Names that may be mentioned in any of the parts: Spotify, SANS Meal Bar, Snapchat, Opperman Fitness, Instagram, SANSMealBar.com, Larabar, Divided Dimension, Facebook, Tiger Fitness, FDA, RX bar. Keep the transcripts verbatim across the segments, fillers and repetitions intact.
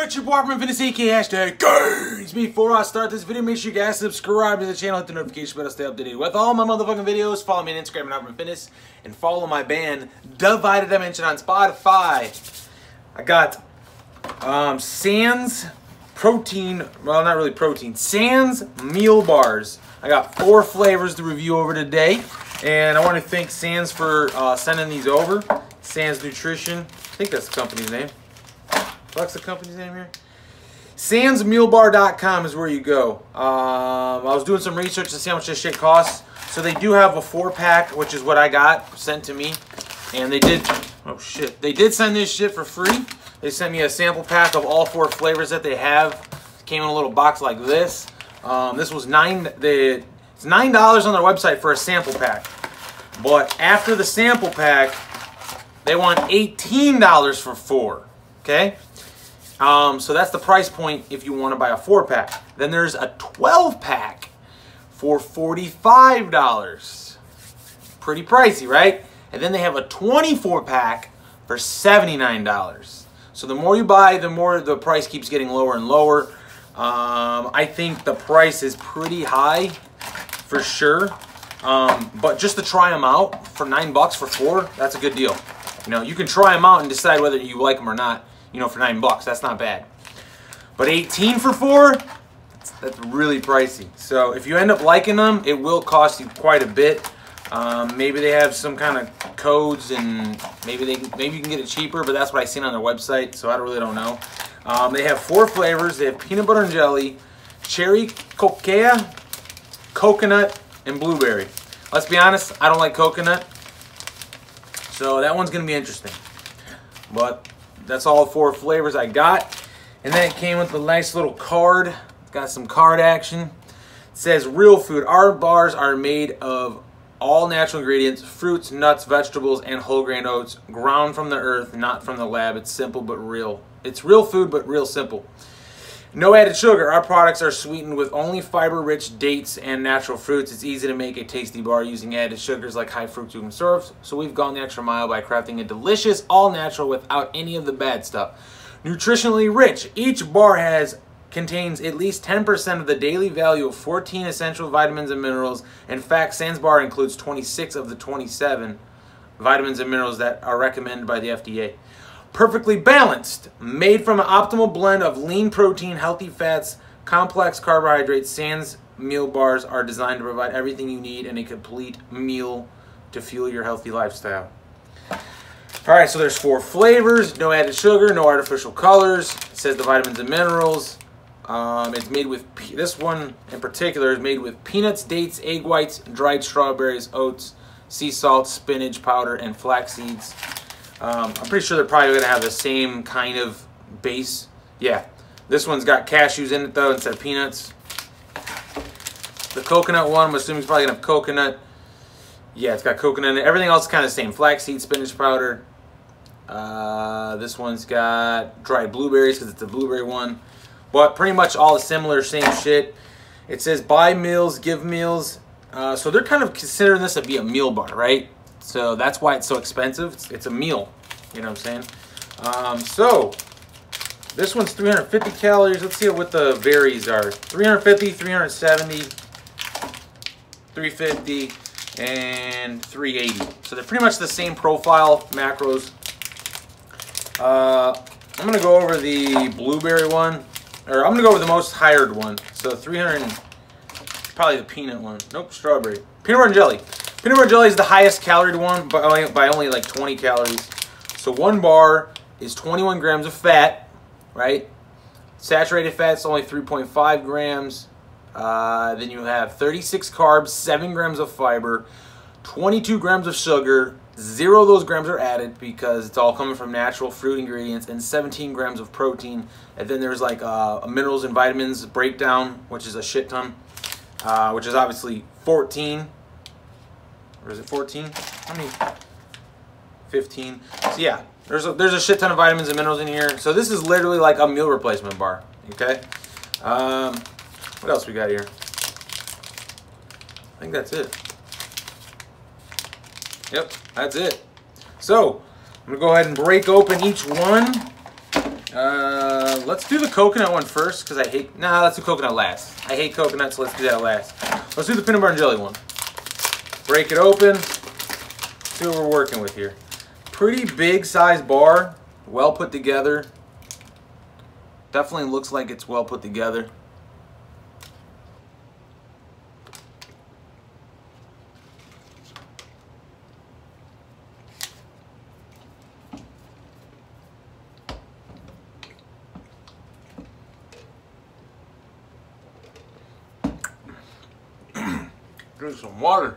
everybody, it's your boy Opperman Fitness, aka hashtag gains. Before I start this video, make sure you guys subscribe to the channel, hit the notification bell to stay updated with all my motherfucking videos. Follow me on Instagram at Opperman Fitness, and follow my band Divided Dimension on Spotify. I got um, SANS protein, well not really protein, SANS meal bars. I got four flavors to review over today, and I want to thank SANS for uh, sending these over. SANS Nutrition, I think that's the company's name. What's the company's name here? SANS Meal Bar dot com is where you go. Um, I was doing some research to see how much this shit costs. So they do have a four pack, which is what I got sent to me. And they did, oh shit, they did send this shit for free. They sent me a sample pack of all four flavors that they have. Came in a little box like this. Um, this was nine. They, it's nine dollars on their website for a sample pack. But after the sample pack, they want eighteen dollars for four. Okay. Um, so that's the price point if you want to buy a four-pack. Then there's a twelve-pack for forty-five dollars. Pretty pricey, right? And then they have a twenty-four-pack for seventy-nine dollars. So the more you buy, the more the price keeps getting lower and lower. Um, I think the price is pretty high for sure. Um, but just to try them out for nine bucks for four, that's a good deal. You know, you can try them out and decide whether you like them or not. You know, for nine bucks, that's not bad. But eighteen for four, that's really pricey. So if you end up liking them, it will cost you quite a bit. Um, maybe they have some kind of codes, and maybe they maybe you can get it cheaper. But that's what I seen on their website, so I really don't know. Um, they have four flavors. They have peanut butter and jelly, cherry coquea, coconut, and blueberry. Let's be honest, I don't like coconut, so that one's gonna be interesting. But that's all four flavors I got. And then it came with a nice little card. Got some card action. It says, real food. Our bars are made of all natural ingredients, fruits, nuts, vegetables, and whole grain oats, ground from the earth, not from the lab. It's simple but real. It's real food, but real simple. No added sugar. Our products are sweetened with only fiber-rich dates and natural fruits. It's easy to make a tasty bar using added sugars like high fructose syrups. So we've gone the extra mile by crafting a delicious, all-natural, without any of the bad stuff. Nutritionally rich. Each bar has contains at least ten percent of the daily value of fourteen essential vitamins and minerals. In fact, SANS Bar includes twenty-six of the twenty-seven vitamins and minerals that are recommended by the F D A. Perfectly balanced, made from an optimal blend of lean protein, healthy fats, complex carbohydrates, SANS meal bars are designed to provide everything you need in a complete meal to fuel your healthy lifestyle. All right, so there's four flavors, no added sugar, no artificial colors. It says the vitamins and minerals. Um, it's made with, this one in particular is made with peanuts, dates, egg whites, dried strawberries, oats, sea salt, spinach powder, and flax seeds. Um, I'm pretty sure they're probably going to have the same kind of base. Yeah, this one's got cashews in it, though, instead of peanuts. The coconut one, I'm assuming it's probably going to have coconut. Yeah, it's got coconut in it. Everything else is kind of the same. Flaxseed, spinach powder. Uh, this one's got dried blueberries because it's a blueberry one. But pretty much all the similar, same shit. It says buy meals, give meals. Uh, so they're kind of considering this to be a meal bar, right? So that's why it's so expensive. It's, it's a meal, you know what I'm saying? Um, so this one's three hundred fifty calories. Let's see what the varies are. three hundred fifty, three hundred seventy, three fifty, and three eighty. So they're pretty much the same profile macros. Uh, I'm going to go over the blueberry one, or I'm going to go over the most hired one. So three hundred, probably the peanut one. Nope, strawberry. Peanut butter and jelly. Peanut butter jelly is the highest calorie one by only, by only like twenty calories. So one bar is twenty-one grams of fat, right? Saturated fat's only three point five grams. Uh, then you have thirty-six carbs, seven grams of fiber, twenty-two grams of sugar. Zero of those grams are added because it's all coming from natural fruit ingredients, and seventeen grams of protein. And then there's like uh, a minerals and vitamins breakdown, which is a shit ton, uh, which is obviously fourteen. Or is it fourteen? How many? fifteen. So yeah, there's a, there's a shit ton of vitamins and minerals in here. So this is literally like a meal replacement bar, okay? Um, what else we got here? I think that's it. Yep, that's it. So I'm gonna go ahead and break open each one. Uh, Um, let's do the coconut one first, because I hate... Nah, let's do coconut last. I hate coconut, so let's do that last. Let's do the peanut butter and jelly one. Break it open. See what we're working with here. Pretty big size bar. Well put together. Definitely looks like it's well put together. Drink some water.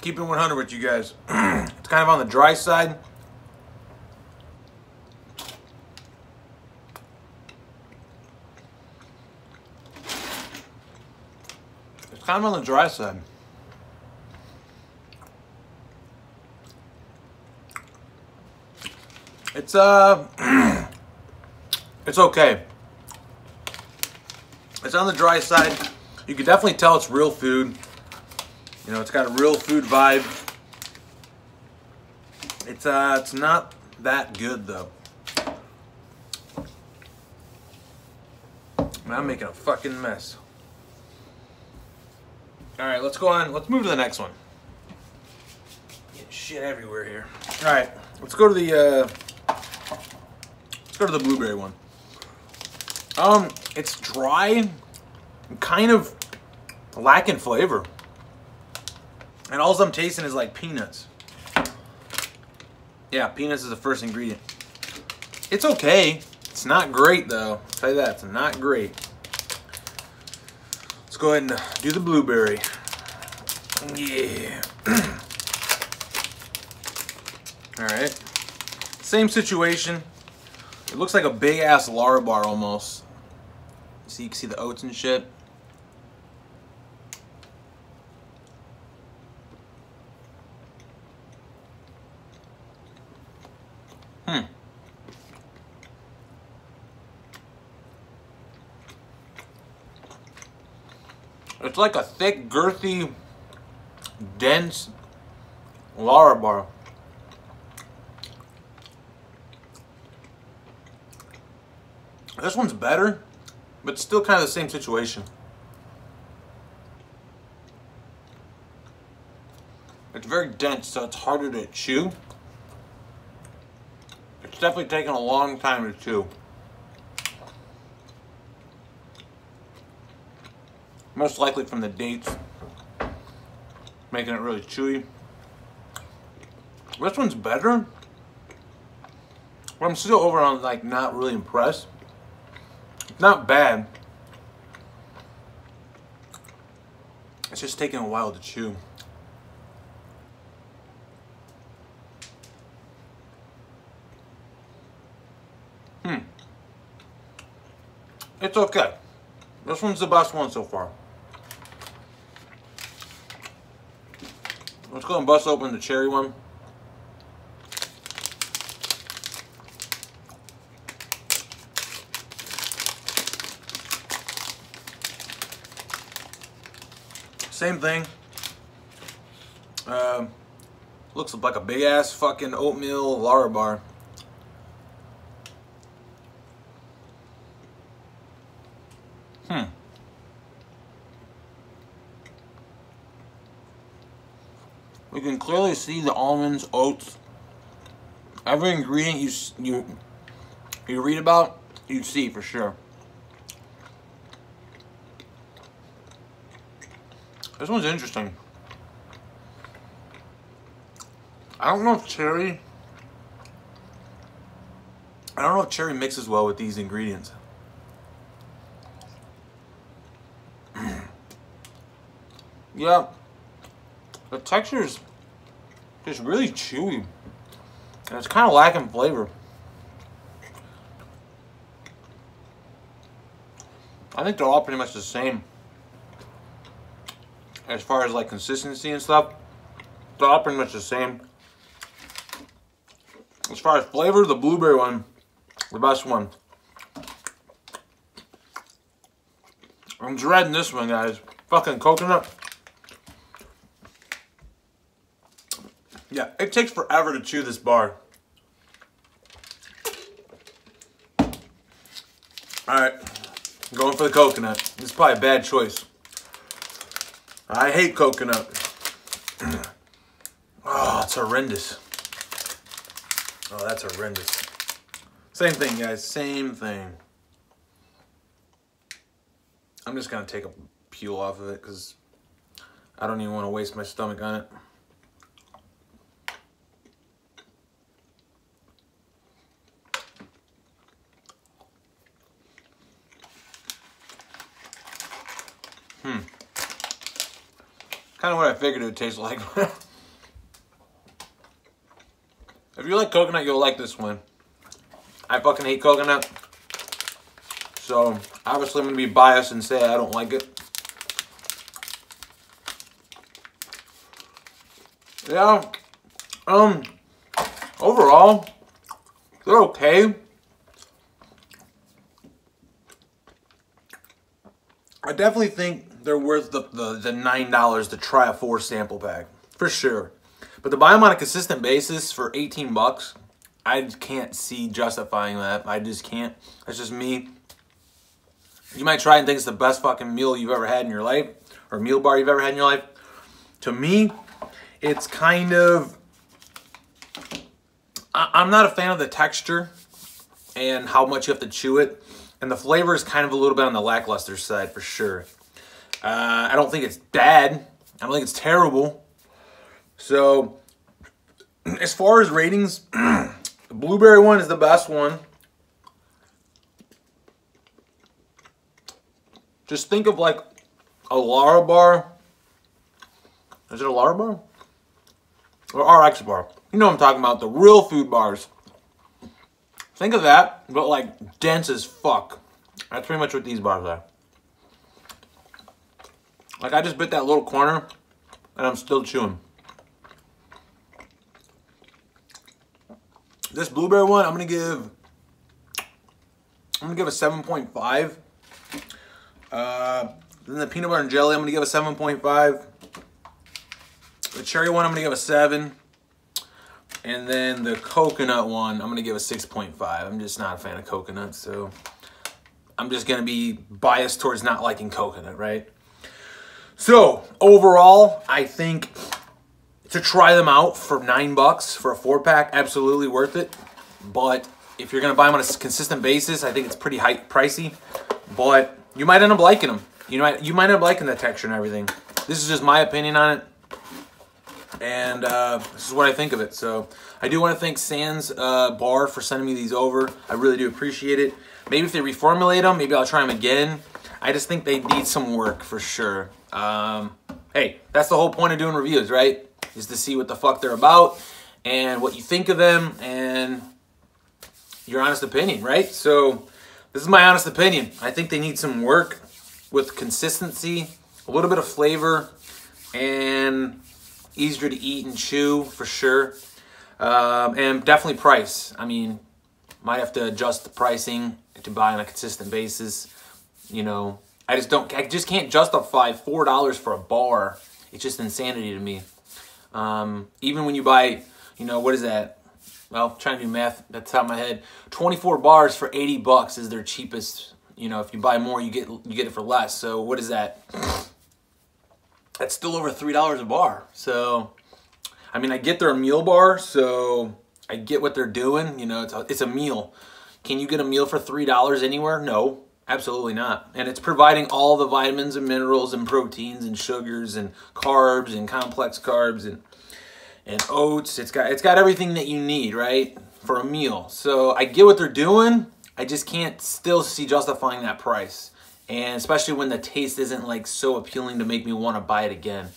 Keeping one hundred with you guys. It's kind of on the dry side. It's kind of on the dry side. It's uh, it's okay. It's on the dry side. You can definitely tell it's real food. You know, it's got a real food vibe. It's uh, it's not that good though. Man, I'm making a fucking mess. All right, let's go on. Let's move to the next one. Getting shit everywhere here. All right, let's go to the uh, let's go to the blueberry one. Um, it's dry, and kind of lacking flavor. And all I'm tasting is like peanuts. Yeah, peanuts is the first ingredient. It's okay. It's not great though. I'll tell you that, it's not great. Let's go ahead and do the blueberry. Yeah. All right. Same situation. It looks like a big ass Larabar almost. See, you can see the oats and shit. Hmm. It's like a thick, girthy, dense Larabar. This one's better, but still kind of the same situation. It's very dense, so it's harder to chew. It's definitely taking a long time to chew. Most likely from the dates, making it really chewy. This one's better, but I'm still overall like not really impressed. It's not bad. It's just taking a while to chew. It's okay. This one's the best one so far. Let's go and bust open the cherry one. Same thing. Uh, looks like a big ass fucking oatmeal Larabar. Hmm. We can clearly see the almonds, oats. Every ingredient you you you read about, you see for sure. This one's interesting. I don't know if cherry. I don't know if cherry mixes well with these ingredients. Yeah, the texture is just really chewy, and it's kind of lacking flavor. I think they're all pretty much the same as far as like consistency and stuff. They're all pretty much the same. As far as flavor, the blueberry one, the best one. I'm dreading this one, guys. Fucking coconut. It takes forever to chew this bar. Alright, going for the coconut. This is probably a bad choice. I hate coconut. Oh, it's horrendous. Oh, that's horrendous. Same thing, guys, same thing. I'm just gonna take a peel off of it because I don't even want to waste my stomach on it. Hmm. Kind of what I figured it would taste like. If you like coconut, you'll like this one. I fucking hate coconut. So, obviously I'm going to be biased and say I don't like it. Yeah, um, overall, they're okay. I definitely think they're worth the, the, the nine dollars to try a four sample pack, for sure. But to buy them on a consistent basis for eighteen bucks, I can't see justifying that. I just can't. That's just me. You might try and think it's the best fucking meal you've ever had in your life, or meal bar you've ever had in your life. To me, it's kind of, I'm not a fan of the texture and how much you have to chew it. And the flavor is kind of a little bit on the lackluster side for sure. Uh, I don't think it's bad. I don't think it's terrible. So as far as ratings, the blueberry one is the best one. Just think of like a Larabar. Is it a Larabar? Or R X bar. You know what I'm talking about, the real food bars. Think of that, but like dense as fuck. That's pretty much what these bars are. Like I just bit that little corner and I'm still chewing. This blueberry one, I'm gonna give, I'm gonna give a seven point five. Uh, then the peanut butter and jelly, I'm gonna give a seven point five. The cherry one, I'm gonna give a seven. And then the coconut one, I'm gonna give a six point five. I'm just not a fan of coconut, so I'm just gonna be biased towards not liking coconut, right? So overall, I think to try them out for nine bucks for a four pack, absolutely worth it. But if you're gonna buy them on a consistent basis, I think it's pretty high pricey, but you might end up liking them. You might, you might end up liking the texture and everything. This is just my opinion on it. And uh, this is what I think of it. So I do want to thank SANS uh, Bar for sending me these over. I really do appreciate it. Maybe if they reformulate them, maybe I'll try them again. I just think they need some work for sure. Um, hey, that's the whole point of doing reviews, right? Is to see what the fuck they're about and what you think of them and your honest opinion, right? So this is my honest opinion. I think they need some work with consistency, a little bit of flavor, and easier to eat and chew for sure, um, and definitely price. I mean, might have to adjust the pricing to buy on a consistent basis. You know, I just don't, I just can't justify four dollars for a bar. It's just insanity to me. Um, even when you buy, you know, what is that? Well, I'm trying to do math at the top of my head. Twenty-four bars for eighty bucks is their cheapest. You know, if you buy more, you get you get it for less. So what is that? That's still over three dollars a bar. So, I mean, I get they're a meal bar, so I get what they're doing. You know, it's a, it's a meal. Can you get a meal for three dollars anywhere? No, absolutely not. And it's providing all the vitamins and minerals and proteins and sugars and carbs and complex carbs and and oats. It's got, it's got everything that you need, right, for a meal. So I get what they're doing. I just can't still see justifying that price. And especially when the taste isn't like so appealing to make me want to buy it again.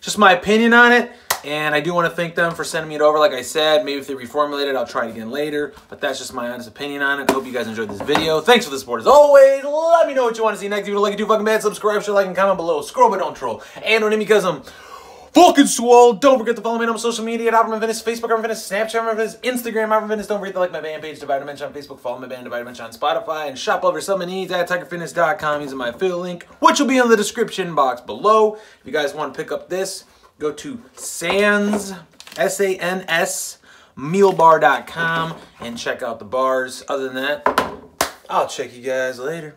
Just my opinion on it. And I do want to thank them for sending me it over. Like I said, maybe if they reformulate it, I'll try it again later. But that's just my honest opinion on it. Hope you guys enjoyed this video. Thanks for the support as always. Let me know what you want to see next. If you like it, do fucking bad. Subscribe, share, like, and comment below. Scroll but don't troll. And on me because I'm fucking swole. Don't forget to follow me on social media at Opperman Fitness, Facebook Opperman Fitness, Snapchat Opperman Fitness, Instagram Opperman Fitness. Don't forget to like my band page, Divided Dimension on Facebook, follow my band Divided Dimension on Spotify, and shop all your sub needs at Tiger Fitness dot com using my affiliate link, which will be in the description box below. If you guys want to pick up this, go to SANS S A N S meal bar dot com, and check out the bars. Other than that, I'll check you guys later.